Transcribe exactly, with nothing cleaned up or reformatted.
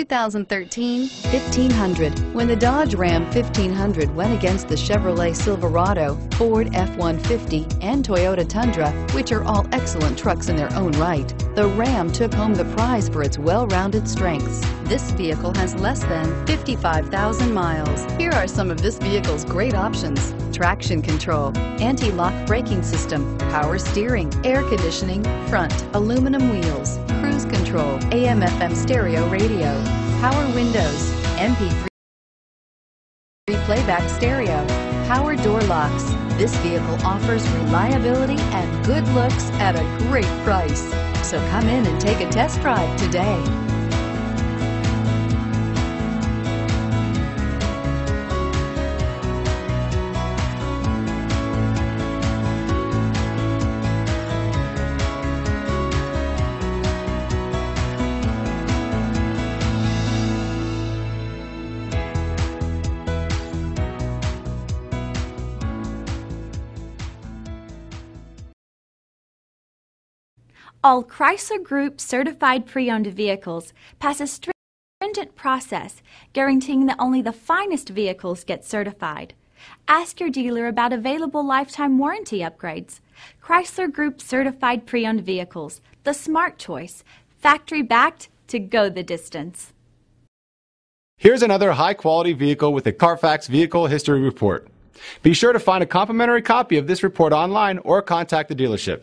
two thousand thirteen fifteen hundred. When the Dodge Ram fifteen hundred went against the Chevrolet Silverado, Ford F one fifty, and Toyota Tundra, which are all excellent trucks in their own right, the Ram took home the prize for its well-rounded strengths. This vehicle has less than fifty-five thousand miles. Here are some of this vehicle's great options: traction control, anti-lock braking system, power steering, air conditioning, front aluminum wheels, cruise control, A M F M stereo radio, power windows, M P three playback stereo, power door locks. This vehicle offers reliability and good looks at a great price. So come in and take a test drive today. All Chrysler Group certified pre-owned vehicles pass a stringent process guaranteeing that only the finest vehicles get certified. Ask your dealer about available lifetime warranty upgrades. Chrysler Group certified pre-owned vehicles, the smart choice, factory-backed to go the distance. Here's another high-quality vehicle with a Carfax Vehicle History Report. Be sure to find a complimentary copy of this report online or contact the dealership.